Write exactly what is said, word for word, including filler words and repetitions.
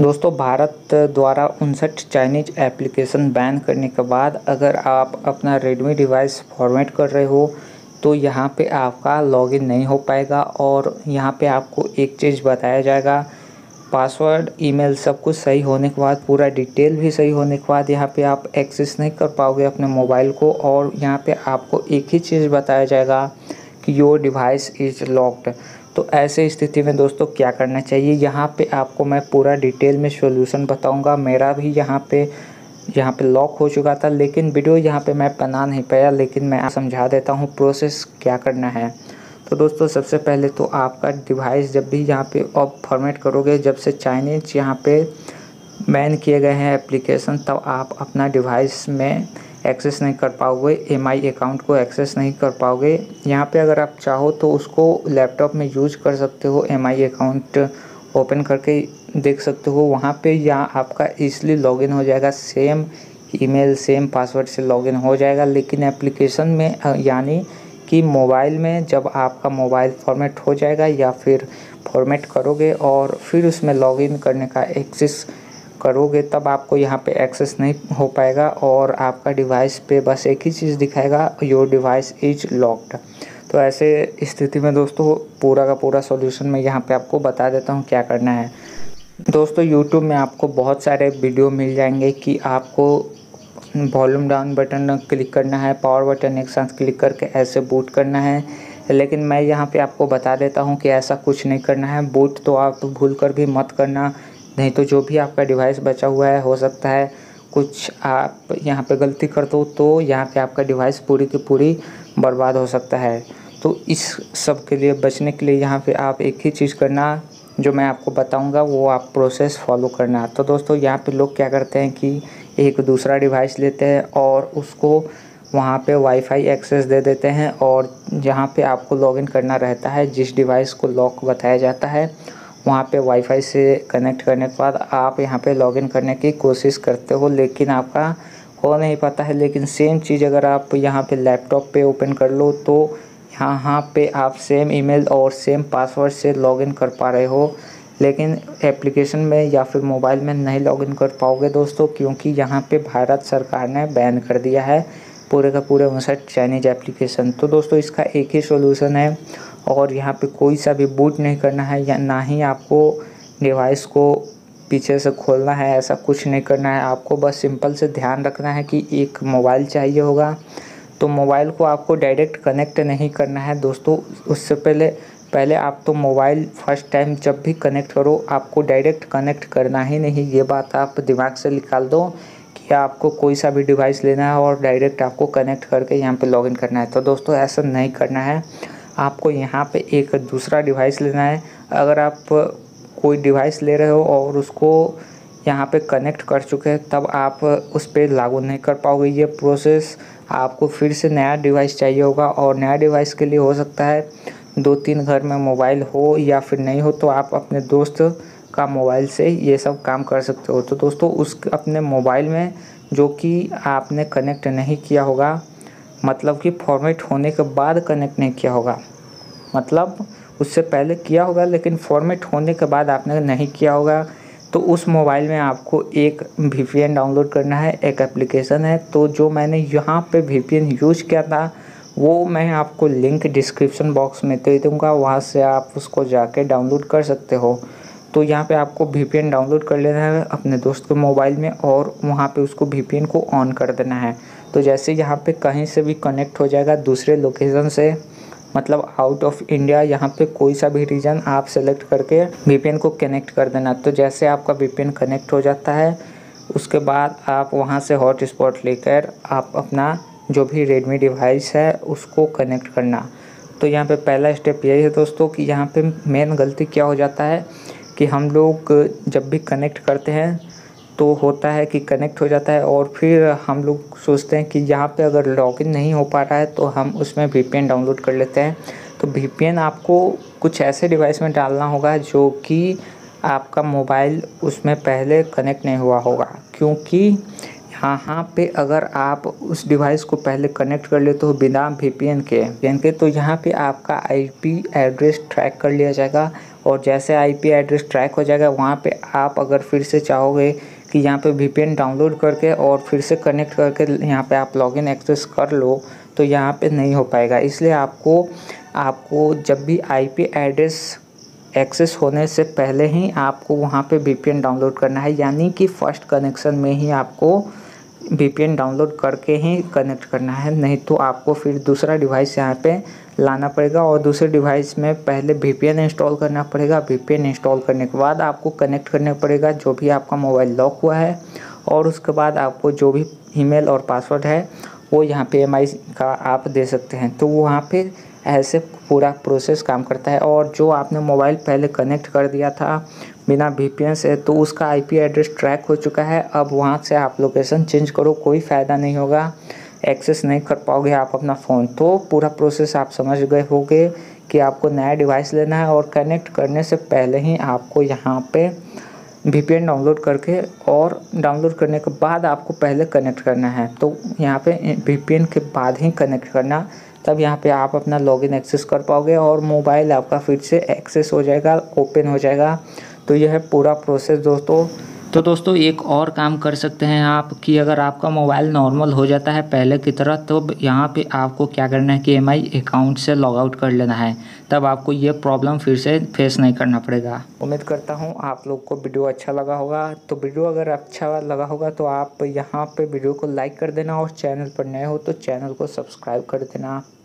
दोस्तों, भारत द्वारा उनसठ चाइनीज एप्लीकेशन बैन करने के बाद अगर आप अपना रेडमी डिवाइस फॉर्मेट कर रहे हो तो यहाँ पे आपका लॉगिन नहीं हो पाएगा और यहाँ पे आपको एक चीज़ बताया जाएगा, पासवर्ड, ईमेल सब कुछ सही होने के बाद, पूरा डिटेल भी सही होने के बाद यहाँ पे आप एक्सेस नहीं कर पाओगे अपने मोबाइल को। और यहाँ पे आपको एक ही चीज़ बताया जाएगा कि योर डिवाइस इज़ लॉक्ड। तो ऐसे स्थिति में दोस्तों क्या करना चाहिए, यहाँ पे आपको मैं पूरा डिटेल में सॉल्यूशन बताऊंगा। मेरा भी यहाँ पे यहाँ पे लॉक हो चुका था, लेकिन वीडियो यहाँ पे मैं बना नहीं पाया, लेकिन मैं समझा देता हूँ प्रोसेस क्या करना है। तो दोस्तों, सबसे पहले तो आपका डिवाइस जब भी यहाँ पे आप फॉर्मेट करोगे, जब से चाइनीज यहाँ पे बैन किए गए हैं एप्लीकेशन, तब आप अपना डिवाइस में एक्सेस नहीं कर पाओगे, एम आई अकाउंट को एक्सेस नहीं कर पाओगे। यहाँ पे अगर आप चाहो तो उसको लैपटॉप में यूज कर सकते हो, एम आई अकाउंट ओपन करके देख सकते हो वहाँ पे, या आपका इसलिए लॉगिन हो जाएगा, सेम ईमेल सेम पासवर्ड से लॉगिन हो जाएगा। लेकिन एप्लीकेशन में यानी कि मोबाइल में जब आपका मोबाइल फॉर्मेट हो जाएगा या फिर फॉर्मेट करोगे और फिर उसमें लॉगिन करने का एक्सेस करोगे, तब आपको यहाँ पे एक्सेस नहीं हो पाएगा और आपका डिवाइस पे बस एक ही चीज़ दिखाएगा, योर डिवाइस इज लॉक्ड। तो ऐसे स्थिति में दोस्तों पूरा का पूरा सॉल्यूशन मैं यहाँ पे आपको बता देता हूँ क्या करना है। दोस्तों, यूट्यूब में आपको बहुत सारे वीडियो मिल जाएंगे कि आपको वॉल्यूम डाउन बटन क्लिक करना है, पावर बटन एक साथ क्लिक करके ऐसे बूट करना है, लेकिन मैं यहाँ पर आपको बता देता हूँ कि ऐसा कुछ नहीं करना है। बूट तो आप भूल कर भी मत करना, नहीं तो जो भी आपका डिवाइस बचा हुआ है, हो सकता है कुछ आप यहाँ पे गलती कर दो तो यहाँ पे आपका डिवाइस पूरी की पूरी बर्बाद हो सकता है। तो इस सब के लिए बचने के लिए यहाँ पे आप एक ही चीज़ करना, जो मैं आपको बताऊँगा वो आप प्रोसेस फॉलो करना। तो दोस्तों, यहाँ पे लोग क्या करते हैं कि एक दूसरा डिवाइस लेते हैं और उसको वहाँ पे वाईफाई एक्सेस दे देते हैं, और जहाँ पर आपको लॉगिन करना रहता है, जिस डिवाइस को लॉक बताया जाता है, वहाँ पे वाईफाई से कनेक्ट करने के बाद आप यहाँ पे लॉगिन करने की कोशिश करते हो, लेकिन आपका हो नहीं पाता है। लेकिन सेम चीज़ अगर आप यहाँ पे लैपटॉप पे ओपन कर लो तो यहाँ पे आप सेम ईमेल और सेम पासवर्ड से लॉगिन कर पा रहे हो, लेकिन एप्लीकेशन में या फिर मोबाइल में नहीं लॉगिन कर पाओगे दोस्तों, क्योंकि यहाँ पर भारत सरकार ने बैन कर दिया है पूरे का पूरे उनसठ चाइनीज एप्लीकेशन। तो दोस्तों, इसका एक ही सॉल्यूशन है और यहाँ पे कोई सा भी बूट नहीं करना है, या ना ही आपको डिवाइस को पीछे से खोलना है, ऐसा कुछ नहीं करना है। आपको बस सिंपल से ध्यान रखना है कि एक मोबाइल चाहिए होगा, तो मोबाइल को आपको डायरेक्ट कनेक्ट नहीं करना है दोस्तों। उससे पहले पहले आप तो मोबाइल फर्स्ट टाइम जब भी कनेक्ट करो, आपको डायरेक्ट कनेक्ट करना ही नहीं, ये बात आप दिमाग से निकाल दो कि आपको कोई सा भी डिवाइस लेना है और डायरेक्ट आपको कनेक्ट करके यहाँ पर लॉगिन करना है। तो दोस्तों, ऐसा नहीं करना है, आपको यहाँ पे एक दूसरा डिवाइस लेना है। अगर आप कोई डिवाइस ले रहे हो और उसको यहाँ पे कनेक्ट कर चुके हैं, तब आप उस पर लागू नहीं कर पाओगे ये प्रोसेस। आपको फिर से नया डिवाइस चाहिए होगा, और नया डिवाइस के लिए हो सकता है दो तीन घर में मोबाइल हो, या फिर नहीं हो तो आप अपने दोस्त का मोबाइल से ये सब काम कर सकते हो। तो दोस्तों, उस अपने मोबाइल में जो कि आपने कनेक्ट नहीं किया होगा, मतलब कि फॉर्मेट होने के बाद कनेक्ट नहीं किया होगा, मतलब उससे पहले किया होगा लेकिन फॉर्मेट होने के बाद आपने नहीं किया होगा, तो उस मोबाइल में आपको एक वी पी एन डाउनलोड करना है। एक एप्लीकेशन है, तो जो मैंने यहाँ पे वी पी एन यूज किया था वो मैं आपको लिंक डिस्क्रिप्शन बॉक्स में दे दूँगा, वहाँ से आप उसको जाके डाउनलोड कर सकते हो। तो यहाँ पे आपको वी पी एन डाउनलोड कर लेना है अपने दोस्त के मोबाइल में, और वहाँ पे उसको वी पी एन को ऑन कर देना है। तो जैसे यहाँ पे कहीं से भी कनेक्ट हो जाएगा, दूसरे लोकेशन से, मतलब आउट ऑफ इंडिया, यहाँ पे कोई सा भी रीजन आप सेलेक्ट करके वी पी एन को कनेक्ट कर देना। तो जैसे आपका वी पी एन कनेक्ट हो जाता है, उसके बाद आप वहाँ से हॉटस्पॉट लेकर आप अपना जो भी रेडमी डिवाइस है उसको कनेक्ट करना। तो यहाँ पर पहला स्टेप यही है दोस्तों, कि यहाँ पर मेन गलती क्या हो जाता है कि हम लोग जब भी कनेक्ट करते हैं तो होता है कि कनेक्ट हो जाता है, और फिर हम लोग सोचते हैं कि यहाँ पे अगर लॉगिन नहीं हो पा रहा है तो हम उसमें वी पी एन डाउनलोड कर लेते हैं। तो वी पी एन आपको कुछ ऐसे डिवाइस में डालना होगा जो कि आपका मोबाइल उसमें पहले कनेक्ट नहीं हुआ होगा, क्योंकि यहाँ पे अगर आप उस डिवाइस को पहले कनेक्ट कर लेते हो बिना वी पी एन के, तो यहाँ पे आपका आई पी एड्रेस ट्रैक कर लिया जाएगा और जैसे आईपी एड्रेस ट्रैक हो जाएगा वहाँ पे आप अगर फिर से चाहोगे कि यहाँ पे वीपीएन डाउनलोड करके और फिर से कनेक्ट करके यहाँ पे आप लॉगिन एक्सेस कर लो तो यहाँ पे नहीं हो पाएगा। इसलिए आपको आपको जब भी आईपी एड्रेस एक्सेस होने से पहले ही आपको वहाँ पे वीपीएन डाउनलोड करना है, यानी कि फर्स्ट कनेक्शन में ही आपको वीपीएन डाउनलोड करके ही कनेक्ट करना है, नहीं तो आपको फिर दूसरा डिवाइस यहाँ पे लाना पड़ेगा और दूसरे डिवाइस में पहले वीपीएन इंस्टॉल करना पड़ेगा। वीपीएन इंस्टॉल करने के बाद आपको कनेक्ट करना पड़ेगा जो भी आपका मोबाइल लॉक हुआ है, और उसके बाद आपको जो भी ईमेल और पासवर्ड है वो यहाँ पे एम आई का आप दे सकते हैं। तो वहाँ पर ऐसे पूरा प्रोसेस काम करता है। और जो आपने मोबाइल पहले कनेक्ट कर दिया था बिना वीपीएन से तो उसका आईपी एड्रेस ट्रैक हो चुका है। अब वहाँ से आप लोकेशन चेंज करो, कोई फ़ायदा नहीं होगा, एक्सेस नहीं कर पाओगे आप अपना फ़ोन। तो पूरा प्रोसेस आप समझ गए होंगे कि आपको नया डिवाइस लेना है और कनेक्ट करने से पहले ही आपको यहाँ पे वीपीएन डाउनलोड करके और डाउनलोड करने के बाद आपको पहले कनेक्ट करना है। तो यहाँ पे वीपीएन के बाद ही कनेक्ट करना, तब यहाँ पे आप अपना लॉगिन एक्सेस कर पाओगे और मोबाइल आपका फिर से एक्सेस हो जाएगा, ओपन हो जाएगा। तो यह है पूरा प्रोसेस दोस्तों। तो दोस्तों एक और काम कर सकते हैं आप कि अगर आपका मोबाइल नॉर्मल हो जाता है पहले की तरह तो यहाँ पे आपको क्या करना है कि एमआई अकाउंट से लॉग आउट कर लेना है, तब आपको ये प्रॉब्लम फिर से फेस नहीं करना पड़ेगा। उम्मीद करता हूँ आप लोग को वीडियो अच्छा लगा होगा। तो वीडियो अगर अच्छा लगा होगा तो आप यहाँ पर वीडियो को लाइक कर देना और चैनल पर नए हो तो चैनल को सब्सक्राइब कर देना।